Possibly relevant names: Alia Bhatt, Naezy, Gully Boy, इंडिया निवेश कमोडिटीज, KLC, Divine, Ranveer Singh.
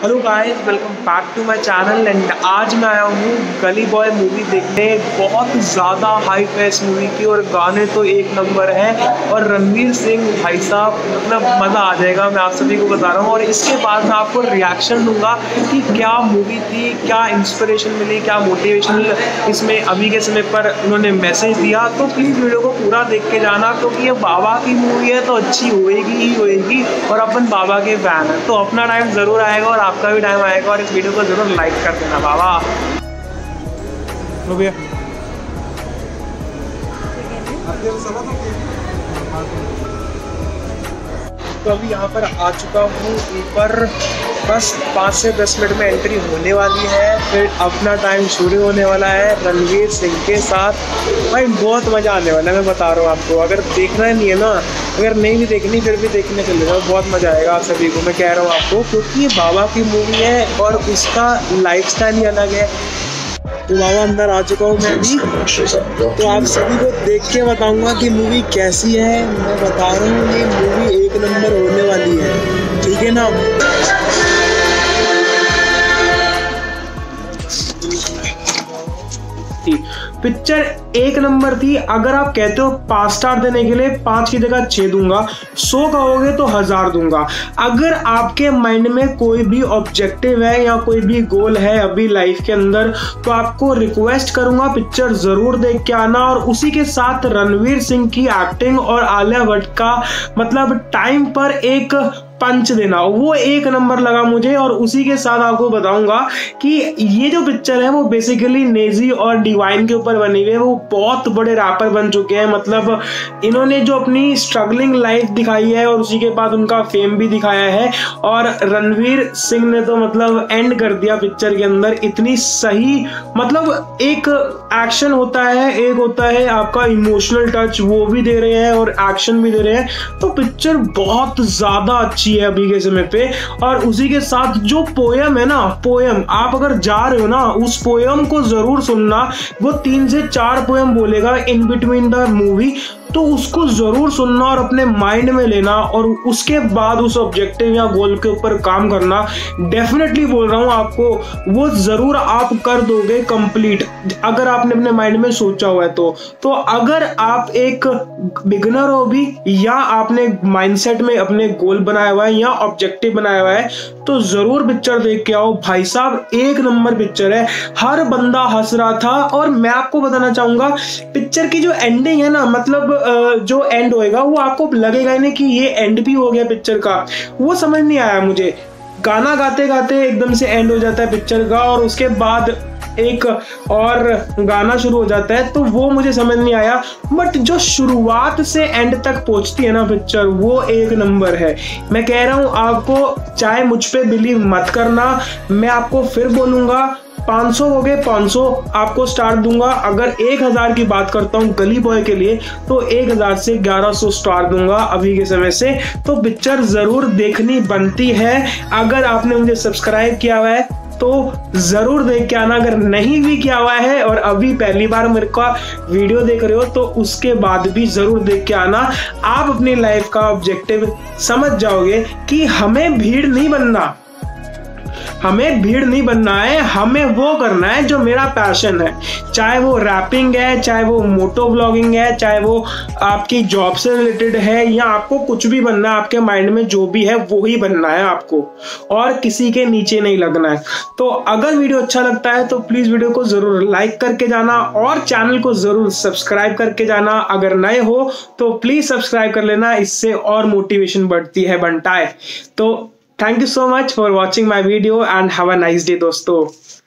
Hello guys, welcome back to my channel. And आज मैं आया हूँ गली बॉय मूवी देखने। बहुत ज़्यादा हाइप है इस मूवी की और गाने तो एक नंबर हैं। और रणवीर सिंह भाई साहब, मतलब मज़ा आ जाएगा, मैं आप सभी को बता रहा हूँ। और इसके बाद मैं आपको रिएक्शन दूंगा कि क्या मूवी थी, क्या इंस्पिरेशन मिली, क्या मोटिवेशनल इसमें अभी के समय पर उन्होंने मैसेज दिया। तो प्लीज़ वीडियो को पूरा देख के जाना, क्योंकि ये बाबा की मूवी है तो अच्छी होएगी ही होएगी। और अपन बाबा के फैन हैं तो अपना टाइम ज़रूर आएगा और आपका भी टाइम आएगा। और इस वीडियो को जरूर लाइक कर देना बाबा। लो भैया, तो अभी यहाँ पर आ चुका हूँ ऊपर। बस 5 से 10 मिनट में एंट्री होने वाली है, फिर अपना टाइम शुरू होने वाला है रणवीर सिंह के साथ। भाई बहुत मज़ा आने वाला है, मैं बता रहा हूँ आपको। अगर देखना नहीं है ना, अगर नहीं भी देखनी फिर भी देखने चले जाओ, बहुत मज़ा आएगा आप सभी को, मैं कह रहा हूँ आपको। क्योंकि ये बाबा की मूवी है और उसका लाइफस्टाइल ही अलग है। तो बाबा अंदर आ चुका हूँ मैं अभी, तो आप सभी को देख के बताऊँगा कि मूवी कैसी है। मैं बता रहा हूँ ये मूवी एक नंबर होने वाली है, ठीक है ना। पिक्चर एक नंबर थी। अगर आप कहते हो 5 स्टार देने के लिए, 5 की जगह 6 दूंगा। 100 कहोगे तो 1000 दूंगा। अगर आपके माइंड में कोई भी ऑब्जेक्टिव है या कोई भी गोल है अभी लाइफ के अंदर, तो आपको रिक्वेस्ट करूंगा पिक्चर जरूर देख के आना। और उसी के साथ रणवीर सिंह की एक्टिंग और आलिया भट्ट का मतलब टाइम पर एक पंच देना, वो एक नंबर लगा मुझे। और उसी के साथ आपको बताऊंगा कि ये जो पिक्चर है वो बेसिकली नेजी और डिवाइन के ऊपर बनी हुई है। वो बहुत बड़े रैपर बन चुके हैं, मतलब इन्होंने जो अपनी स्ट्रगलिंग लाइफ दिखाई है और उसी के बाद उनका फेम भी दिखाया है। और रणवीर सिंह ने तो मतलब एंड कर दिया पिक्चर के अंदर, इतनी सही। मतलब एक एक्शन होता है, एक होता है आपका इमोशनल टच, वो भी दे रहे हैं और एक्शन भी दे रहे हैं। तो पिक्चर बहुत ज़्यादा अच्छी है अभी के समय पे। और उसी के साथ जो पोयम है ना, पोयम आप अगर जा रहे हो ना, उस पोयम को जरूर सुनना। वो 3 से 4 पोयम बोलेगा इन बिटवीन द मूवी, तो उसको जरूर सुनना और अपने माइंड में लेना और उसके बाद उस ऑब्जेक्टिव या गोल के ऊपर काम करना। डेफिनेटली बोल रहा हूँ आपको, वो ज़रूर आप कर दोगे कंप्लीट, अगर आपने अपने माइंड में सोचा हुआ है तो। तो अगर आप एक बिगनर हो भी या आपने माइंडसेट में अपने गोल बनाया हुआ है या ऑब्जेक्टिव बनाया हुआ है, तो ज़रूर पिक्चर देख के आओ। भाई साहब एक नंबर पिक्चर है, हर बंदा हंस रहा था। और मैं आपको बताना चाहूँगा पिक्चर की जो एंडिंग है ना, मतलब जो एंड होएगा वो आपको लगेगा ही नहीं कि ये एंड भी हो गया पिक्चर का। वो समझ नहीं आया मुझे, गाना गाते गाते एकदम से एंड हो जाता है पिक्चर का और उसके बाद एक और गाना शुरू हो जाता है, तो वो मुझे समझ नहीं आया। बट जो शुरुआत से एंड तक पहुंचती है ना पिक्चर, वो एक नंबर है, मैं कह रहा हूँ आपको। चाहे मुझ पे बिलीव मत करना, मैं आपको फिर बोलूँगा 500 हो गए 500 आपको स्टार दूंगा। अगर 1000 की बात करता हूँ गली बॉय के लिए, तो 1000 से 1100 स्टार दूंगा अभी के समय से। तो पिक्चर ज़रूर देखनी बनती है। अगर आपने मुझे सब्सक्राइब किया हुआ है तो ज़रूर देख के आना, अगर नहीं भी किया हुआ है और अभी पहली बार मेरे का वीडियो देख रहे हो तो उसके बाद भी ज़रूर देख के आना। आप अपनी लाइफ का ऑब्जेक्टिव समझ जाओगे कि हमें भीड़ नहीं बनना, हमें भीड़ नहीं बनना है, हमें वो करना है जो मेरा पैशन है। चाहे वो रैपिंग है, चाहे वो मोटो ब्लॉगिंग है, चाहे वो आपकी जॉब से रिलेटेड है, या आपको कुछ भी बनना है, आपके माइंड में जो भी है वो ही बनना है आपको और किसी के नीचे नहीं लगना है। तो अगर वीडियो अच्छा लगता है तो प्लीज़ वीडियो को ज़रूर लाइक करके जाना और चैनल को ज़रूर सब्सक्राइब करके जाना। अगर नए हो तो प्लीज़ सब्सक्राइब कर लेना, इससे और मोटिवेशन बढ़ती है बनता है। तो thank you so much for watching my video and have a nice day दोस्तों।